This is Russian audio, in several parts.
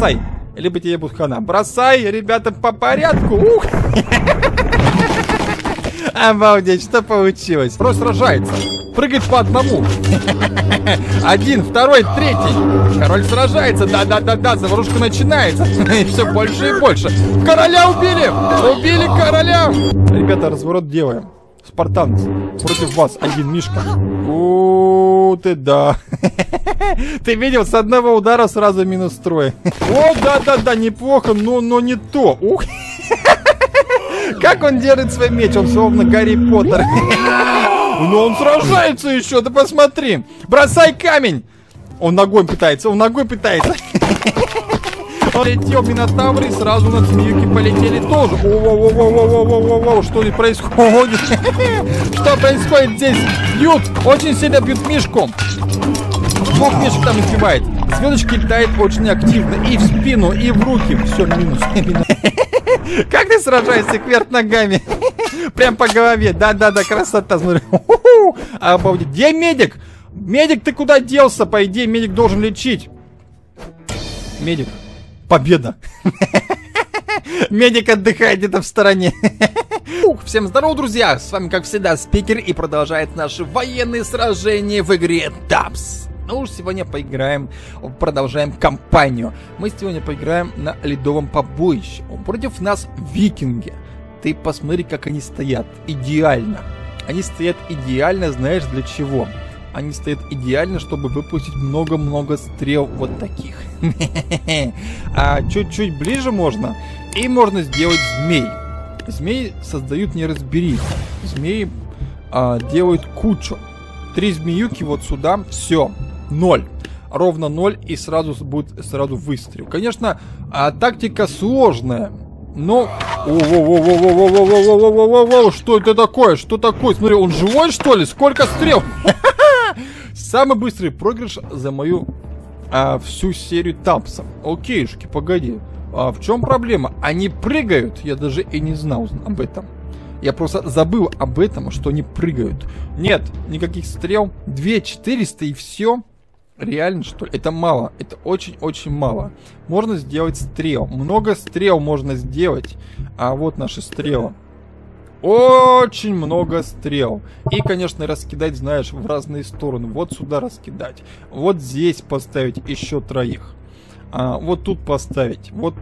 бросай! Либо тебе будет хана. Бросай, ребята, по порядку! Ух! Обалдеть, что получилось? Просто сражается. Прыгает по одному. Один, второй, третий. Король сражается. Да-да-да-да, заварушка начинается. И все больше и больше. Короля убили! Убили короля! Ребята, разворот делаем. Спартанцы, против вас один мишка. О, ты да. Ты видел, с одного удара сразу минус трое. О, да-да-да, неплохо, но не то. Ух. Как он держит свой меч, он словно Гарри Поттер. Но он сражается еще, да посмотри. Бросай камень. Он ногой пытается. Полетел минотавр, и сразу на змеюки полетели тоже. Воу-воу-воу-воу-воу-воу-воу-воу, что ли происходит? Что происходит здесь? Бьют, очень сильно бьют мишку. Двух мишек там избивает. Звездочка летает очень активно. И в спину, и в руки. Все, минус. Как ты сражаешься, кверх ногами? Прям по голове. Да-да-да, красота, смотри. Обалдеть. Где медик? Медик, ты куда делся? По идее, медик должен лечить. Медик. Победа. Медик отдыхает где-то в стороне. Всем здорово, друзья! С вами, как всегда, Спикер, и продолжает наши военные сражения в игре TAPS. Ну уж сегодня поиграем, продолжаем кампанию. Мы сегодня поиграем на ледовом побоище. Против нас викинги. Ты посмотри, как они стоят. Идеально. Они стоят идеально, знаешь, для чего? Они стоят идеально, чтобы выпустить много-много стрел вот таких. А чуть-чуть ближе можно, и можно сделать змей. Змеи создают неразбериху. Змеи делают кучу. Три змеюки вот сюда, все, ноль. Ровно ноль, и сразу будет сразу выстрел. Конечно, тактика сложная. Ну, что это такое? Что такое? Смотри, он живой, что ли? Сколько стрел? Самый быстрый проигрыш за мою всю серию тапсов. Окейшки, погоди. А в чем проблема? Они прыгают. Я даже и не знал об этом. Я просто забыл об этом, что они прыгают. Нет, никаких стрел. 2400 и все. Реально, что ли? Это мало. Это очень-очень мало. Можно сделать стрел. Много стрел можно сделать. А вот наши стрелы. Очень много стрел. И, конечно, раскидать, знаешь, в разные стороны. Вот сюда раскидать. Вот здесь поставить еще троих. Вот тут поставить. Вот,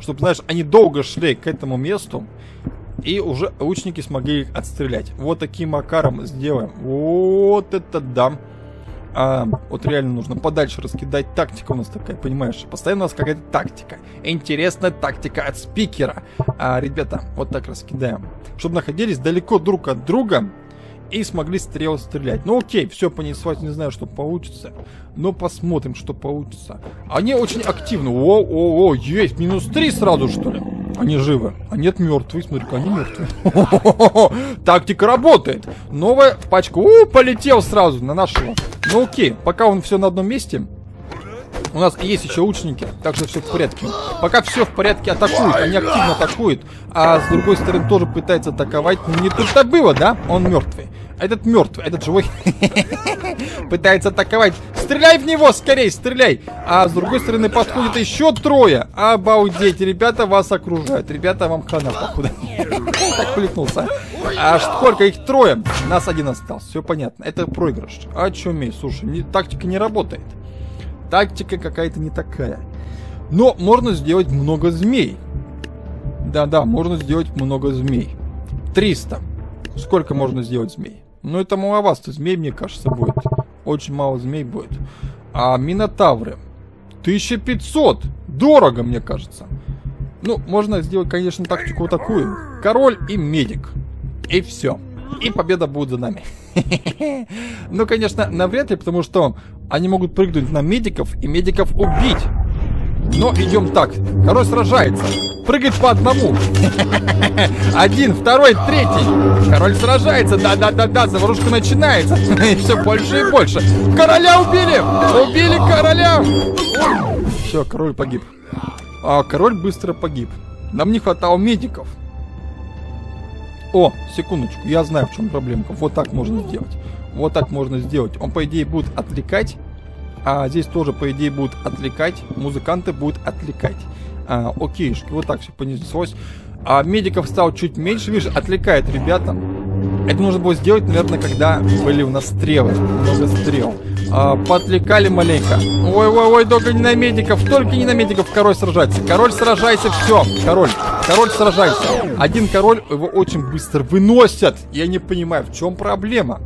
чтобы, знаешь, они долго шли к этому месту. И уже лучники смогли их отстрелять. Вот таким макаром сделаем. Вот это да. Вот реально нужно подальше раскидать. Тактика у нас такая, понимаешь? Постоянно у нас какая-то тактика. Интересная тактика от Спикера. Ребята, вот так раскидаем. Чтобы находились далеко друг от друга и смогли стрелы стрелять. Ну окей, все понеслась, не знаю, что получится. Но посмотрим, что получится. Они очень активны. О-о-о, есть, минус 3 сразу, что ли? Они живы. А нет, мертвые. Смотри-ка, они мертвые. Тактика работает. Новая пачка. Полетел сразу на нашего. Ну окей, пока он все на одном месте. У нас есть еще лучники, так что все в порядке. Пока все в порядке, атакуют. Они активно атакуют. А с другой стороны тоже пытается атаковать. Но не тут-то было, да? Он мертвый. Этот мертвый, этот живой. Пытается атаковать. Стреляй в него, скорей, стреляй. А с другой стороны подходит еще трое. Обалдеть, ребята вас окружают. Ребята, вам хана, походу. Так плюхнулся. А сколько их трое? Нас один остался, все понятно. Это проигрыш. А чё, мей, слушай, тактика не работает. Тактика какая-то не такая. Но можно сделать много змей. Да-да, можно сделать много змей. 300. Сколько можно сделать змей? Ну, это маловато змей, мне кажется, будет. Очень мало змей будет. А минотавры? 1500. Дорого, мне кажется. Ну, можно сделать, конечно, тактику вот такую. Король и медик. И все. И победа будет за нами. Ну, конечно, навряд ли, потому что они могут прыгнуть на медиков и медиков убить. Но идем так. Король сражается. Прыгает по одному. Один, второй, третий. Король сражается. Да-да-да-да, заварушка начинается. И все больше и больше. Короля убили! Убили короля! Все, король погиб. А король быстро погиб. Нам не хватало медиков. О, секундочку, я знаю, в чем проблемка. Вот так можно сделать. Вот так можно сделать. Он, по идее, будет отвлекать. А здесь тоже, по идее, будут отвлекать. Музыканты будут отвлекать. Окейшки, вот так все понеслось. А медиков стало чуть меньше. Видишь, отвлекает ребята. Это нужно было сделать, наверное, когда были у нас стрелы. Много стрел. Подвлекали маленько. Ой-ой-ой, только не на медиков. Только не на медиков король сражается. Король сражайся, все. Король сражайся. Один король, его очень быстро выносят. Я не понимаю, в чем проблема.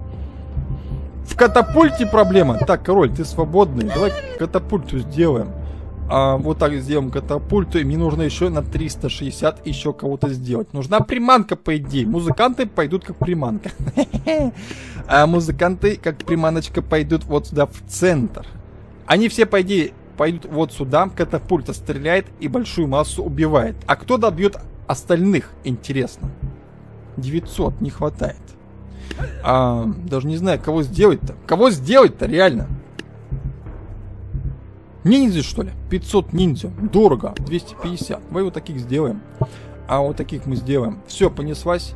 В катапульте проблема. Так, король, ты свободный. Давай катапульту сделаем. Вот так сделаем катапульту. И мне нужно еще на 360 еще кого-то сделать. Нужна приманка, по идее. Музыканты пойдут как приманка. А музыканты как приманочка пойдут вот сюда в центр. Они все, по идее, пойдут вот сюда. Катапульта стреляет и большую массу убивает. А кто добьет остальных, интересно? 900 не хватает. Даже не знаю, кого сделать-то. Кого сделать-то, реально? Ниндзя, что ли? 500 ниндзя. Дорого. 250. Давай вот таких сделаем. А вот таких мы сделаем. Все, понеслась.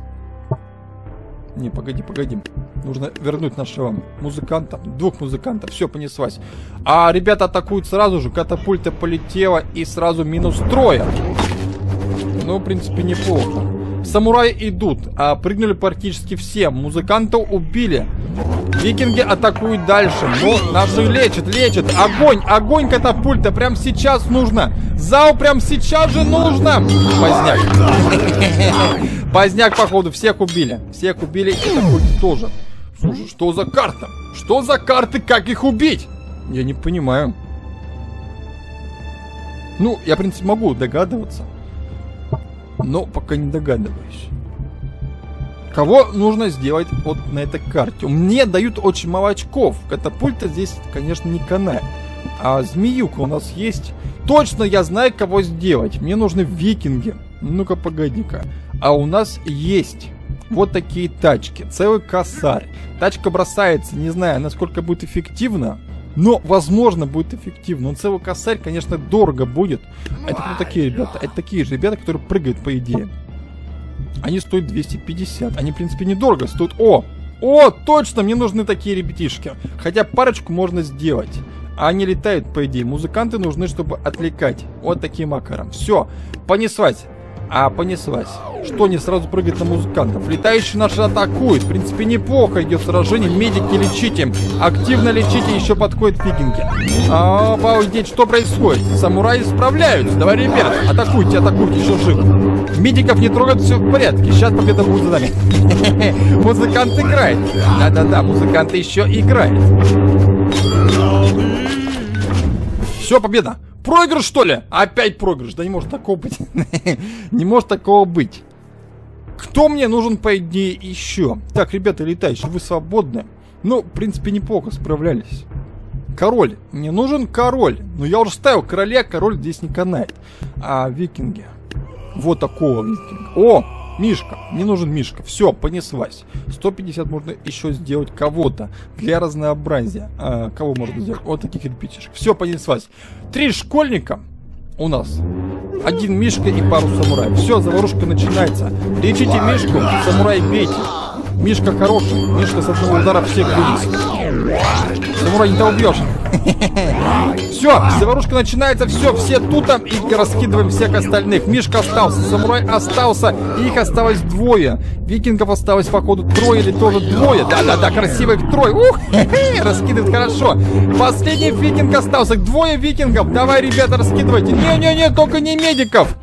Не, погоди, погоди. Нужно вернуть нашего музыканта. Двух музыкантов. Все, понеслась. А ребята атакуют сразу же. Катапульта полетела и сразу минус трое. Ну, в принципе, неплохо. Самураи идут, прыгнули практически все. Музыкантов убили. Викинги атакуют дальше. Но нас же лечат, лечат. Огонь, огонь катапульта. Прям сейчас нужно. Зау, прям сейчас же нужно. Поздняк. Поздняк, походу. Всех убили. Всех убили. Катапульта тоже. Слушай, что за карта? Что за карты? Как их убить? Я не понимаю. Ну, я, в принципе, могу догадываться. Но пока не догадываюсь. Кого нужно сделать вот на этой карте? Мне дают очень мало очков. Катапульта здесь, конечно, не канает. А змеюка у нас есть. Точно я знаю, кого сделать. Мне нужны викинги. Ну-ка, погоди-ка. А у нас есть вот такие тачки. Целый косарь. Тачка бросается, не знаю, насколько будет эффективно. Но, возможно, будет эффективно. Он целый косарь, конечно, дорого будет. Это вот такие ребята. Это такие же ребята, которые прыгают, по идее. Они стоят 250. Они, в принципе, недорого стоят. О, точно, мне нужны такие ребятишки. Хотя парочку можно сделать. Они летают, по идее. Музыканты нужны, чтобы отвлекать. Вот таким макаром. Все, понеслась. Понеслась. Что не сразу прыгает на музыкантов? Летающие наши атакуют. В принципе, неплохо идет сражение. Медики, лечите. Активно лечите. Еще подходят викинги. Обалдеть, что происходит? Самураи справляются. Давай, ребят, атакуйте, атакуйте. Еще живо. Медиков не трогают, все в порядке. Сейчас победа будет за нами. Музыкант играет. Да-да-да, музыкант еще играет. Все, победа. Проигрыш, что ли? Опять проигрыш. Да не может такого быть. Не может такого быть. Кто мне нужен, по идее, еще? Так, ребята, летающие, вы свободны. Ну, в принципе, неплохо справлялись. Король. Мне нужен король. Но я уже ставил короля, король здесь не канает. Викинги. Вот такого викинга. Мишка. Мне нужен Мишка. Все, понеслась. 150 можно еще сделать кого-то. Для разнообразия. Кого можно сделать? Вот таких ребятишек. Все, понеслась. 3 школьника у нас. 1 Мишка и пару самураев. Все, заварушка начинается. Лечите Мишку, самурай бейте. Мишка хороший. Мишка с одного удара всех вынес. Самурай не убьешь. Все, заварушка начинается. Все, все тут там и раскидываем всех остальных. Мишка остался, самурай остался. Их осталось двое. Викингов осталось, походу, трое или тоже двое. Да-да-да, красивых трое. Ух, раскидывает хорошо. Последний викинг остался. Двое викингов. Давай, ребята, раскидывайте. Не-не-не, только не медиков.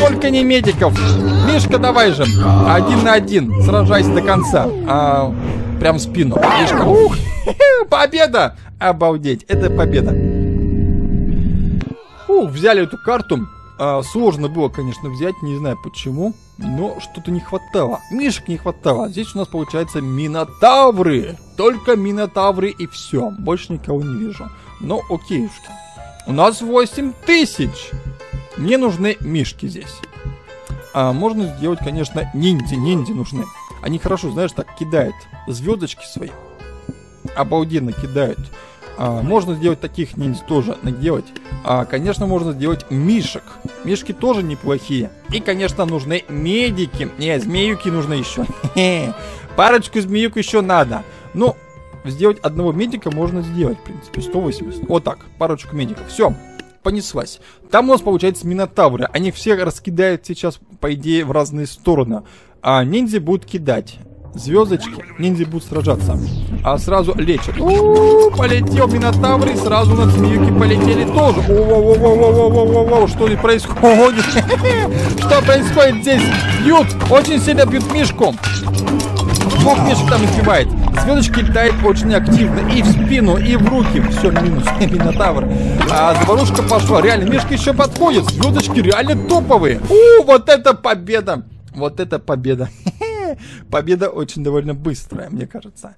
Только не медиков. Мишка, давай же. 1 на 1. Сражайся до конца. Прям в спину. Мишка. Ух! Победа! Обалдеть. Это победа. Взяли эту карту. Сложно было, конечно, взять. Не знаю почему. Но что-то не хватало. Мишек не хватало. Здесь у нас получается минотавры. Только минотавры и все. Больше никого не вижу. Но окейушки. У нас 8000. Мне нужны мишки здесь. Можно сделать, конечно, ниндзя. Ниндзя нужны. Они хорошо, знаешь, так кидают звездочки свои. Обалденно кидают. Можно сделать таких ниндзя тоже. Наделать. Конечно, можно сделать мишек. Мишки тоже неплохие. И, конечно, нужны медики. Не, змеюки нужны еще. Парочку змеюк еще надо. Ну, сделать одного медика можно сделать, в принципе, 180. Вот так, парочку медиков. Все, понеслась. Там у нас, получается, минотавры. Они все раскидают сейчас, по идее, в разные стороны. А ниндзя будут кидать звездочки, ниндзя будут сражаться. А сразу лечат. Полетел минотавр, и сразу на змеюки полетели тоже. Что ли происходит? Что происходит здесь? Бьют, очень сильно бьют мишку. Бог мишек там избивает. Звездочки летает очень активно. И в спину, и в руки. Все, минус. Минотавр. А заварушка пошла. Реально, мишки еще подходят. Звездочки реально топовые. Вот это победа. Вот это победа. Победа очень довольно быстрая, мне кажется.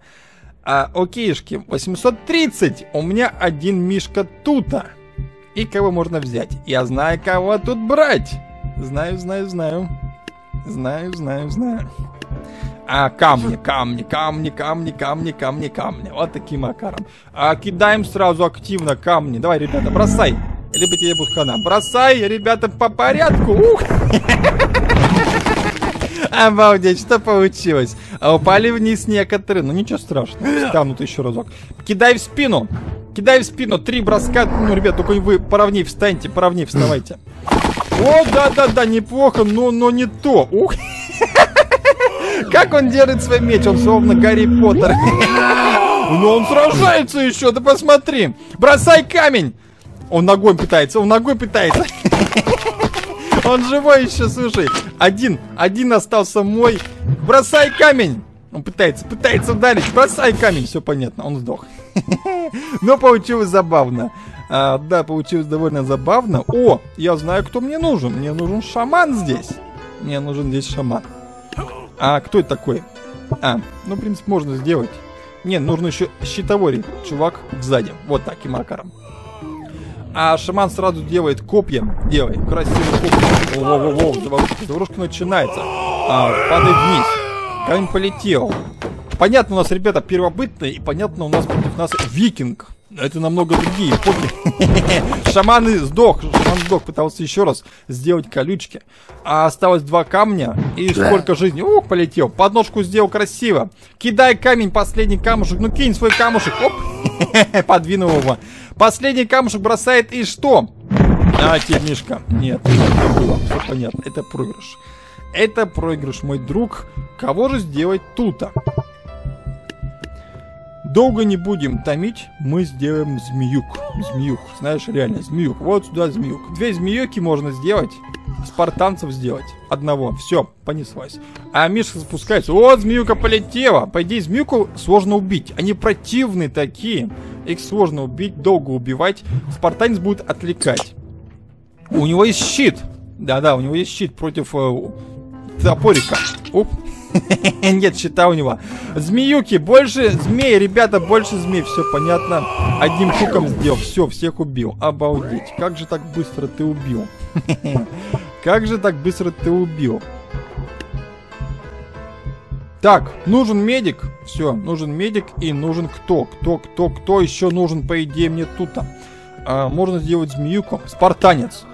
Окейшки, 830. У меня один мишка тута. И кого можно взять? Я знаю, кого тут брать. Знаю. Камни. Вот таким макаром. Кидаем сразу активно камни. Давай, ребята, бросай. Либо тебе будет хана. Бросай, ребята, по порядку. Ух! Обалдеть, что получилось? Упали вниз некоторые, но ничего страшного. Встанут еще разок. Кидай в спину. Три броска. Ну, ребят, только вы поровней встаньте, вставайте. О, да, неплохо, но не то. Ух. Как он держит свой меч? Он словно Гарри Поттер. Но он сражается еще, да посмотри. Бросай камень. Он ногой пытается, Он живой еще, слушай. Один остался мой. Бросай камень. Он пытается ударить. Бросай камень. Все понятно, он сдох. Но получилось забавно. Да, получилось довольно забавно. О, я знаю, кто мне нужен. Мне нужен шаман здесь. Кто это такой? Ну, в принципе, можно сделать. Не, нужно еще щитовой чувак сзади. Вот так и макаром. А шаман сразу делает копья. Делай, красивый копья. Заварушка начинается. Падает вниз. Камень полетел. Понятно, у нас, ребята, первобытные. И понятно, у нас против нас викинг. Это намного другие эпохи. Шаман сдох. Пытался еще раз сделать колючки. А осталось два камня. И сколько жизни. Ух, полетел. Подножку сделал красиво. Кидай камень, последний камушек. Ну, кинь свой камушек. Оп. Подвинул его. Последний камушек бросает, и что? Мишка. Нет, это было. Все понятно. Это проигрыш. Это проигрыш, мой друг. Кого же сделать тут-то? Долго не будем томить. Мы сделаем змеюк. Знаешь, реально, змеюк. Вот сюда змеюк. Две змеюки можно сделать. Спартанцев сделать. Одного. Все, понеслась. А Мишка запускается. Вот змеюка полетела. По идее, змеюку сложно убить. Они противные такие. Их сложно убить, долго убивать. Спартанец будет отвлекать. У него есть щит. Да-да, у него есть щит против топорика. Оп. Нет щита у него. Змеюки, больше змей, ребята, больше змей. Все понятно. Одним хуком сделал. Все, всех убил. Обалдеть. Как же так быстро ты убил? Так, нужен медик. Все, нужен медик. И нужен кто? Кто еще нужен, по идее, мне тут-то? Можно сделать змеюку. Спартанец.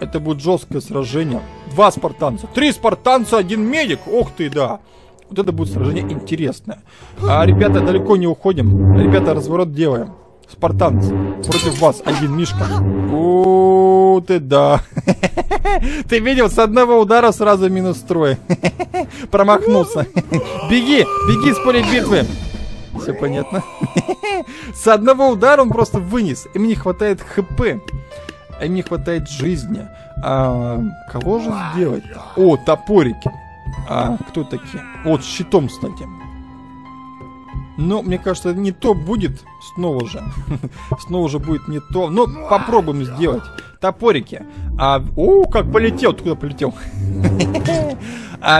Это будет жесткое сражение. Два спартанца. Три спартанца, один медик. Ох ты, да. Вот это будет сражение интересное. Ребята, далеко не уходим. Ребята, разворот делаем. Спартанцы, против вас один мишка. О, ты да. Ты видел, с одного удара сразу минус трое. Промахнулся. Беги с поля битвы. Все понятно. С одного удара он просто вынес. Им не хватает хп. Им не хватает жизни. Кого же сделать? О, топорики. Кто такие? Вот, с щитом, кстати. Но, мне кажется, не то будет. Снова же. Снова же будет не то. Но попробуем сделать. Топорики. О, как полетел. Откуда полетел?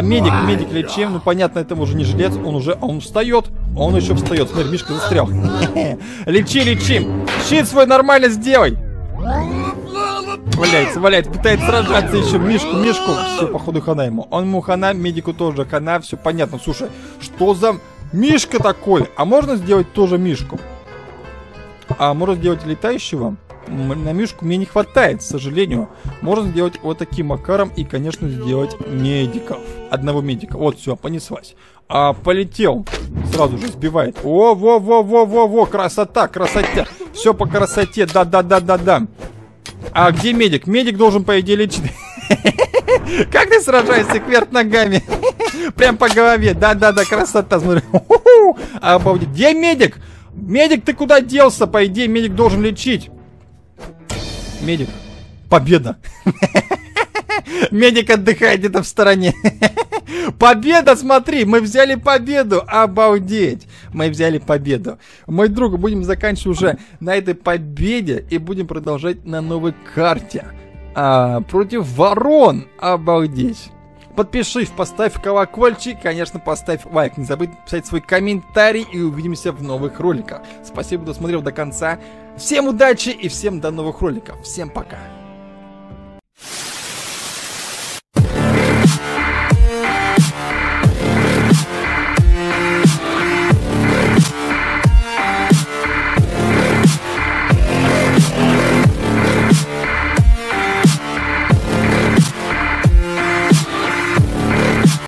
Медик лечим. Ну, понятно, это уже не жилец. Он встает. Он еще встает. Смотри, Мишка застрял. Лечим. Щит свой нормально сделай. Валяется, пытается сражаться еще. Мишку. Все, походу, хана ему. Он ему хана, медику тоже хана. Все понятно. Слушай, что за мишка такой? А можно сделать тоже мишку? Можно сделать летающего? на мишку мне не хватает, к сожалению. Можно делать вот таким макаром и, конечно, сделать медиков. Одного медика. Вот, все, понеслась. А, полетел. Сразу же сбивает. О, во-во-во-во-во-во, красота, красота. Все по красоте, да-да-да-да-да. А где медик? Медик должен, по идее, лечить. Как ты сражаешься кверх ногами? Прям по голове. Да-да-да, красота. Смотри. Обалдеть. Где медик? Медик, ты куда делся? По идее, медик должен лечить. Медик. Победа. Медик отдыхает где-то в стороне. Победа, смотри, мы взяли победу. Обалдеть, мы взяли победу. Мой друг, будем заканчивать уже на этой победе и будем продолжать на новой карте. Против ворон. Обалдеть. Подпишись, поставь колокольчик, конечно, поставь лайк. Не забудь писать свой комментарий и увидимся в новых роликах. Спасибо, кто смотрел до конца. Всем удачи и всем до новых роликов. Всем пока.